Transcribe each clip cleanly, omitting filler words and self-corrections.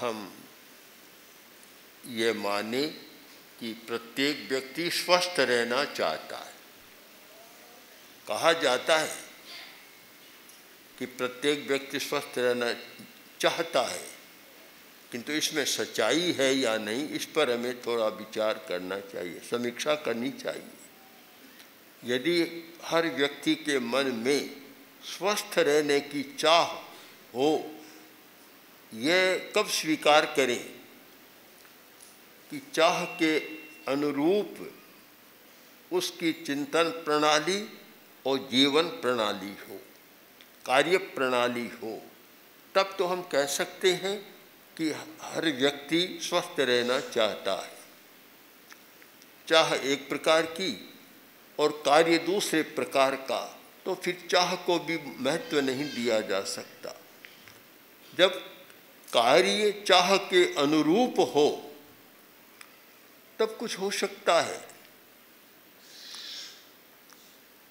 हम ये माने कि प्रत्येक व्यक्ति स्वस्थ रहना चाहता है। कहा जाता है कि प्रत्येक व्यक्ति स्वस्थ रहना चाहता है, किंतु इसमें सच्चाई है या नहीं, इस पर हमें थोड़ा विचार करना चाहिए, समीक्षा करनी चाहिए। यदि हर व्यक्ति के मन में स्वस्थ रहने की चाह हो, यह कब स्वीकार करें कि चाह के अनुरूप उसकी चिंतन प्रणाली और जीवन प्रणाली हो, कार्य प्रणाली हो, तब तो हम कह सकते हैं कि हर व्यक्ति स्वस्थ रहना चाहता है। चाह एक प्रकार की और कार्य दूसरे प्रकार का, तो फिर चाह को भी महत्व नहीं दिया जा सकता। जब कार्य चाह के अनुरूप हो तब कुछ हो सकता है।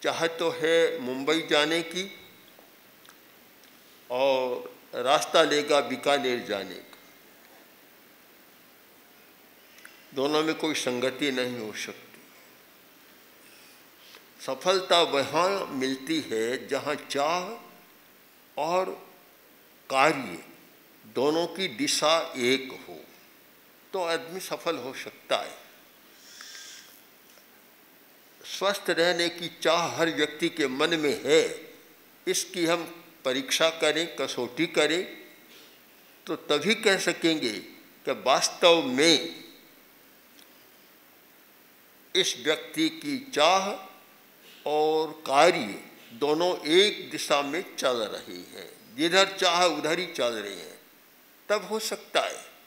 चाह तो है मुंबई जाने की और रास्ता लेगा बीकानेर जाने का, दोनों में कोई संगति नहीं हो सकती। सफलता वहाँ मिलती है जहाँ चाह और कार्य दोनों की दिशा एक हो, तो आदमी सफल हो सकता है। स्वस्थ रहने की चाह हर व्यक्ति के मन में है, इसकी हम परीक्षा करें, कसौटी करें, तो तभी कह सकेंगे कि वास्तव में इस व्यक्ति की चाह और कार्य दोनों एक दिशा में चल रही हैं, जिधर चाह उधर ही चल रही हैं, तब हो सकता है।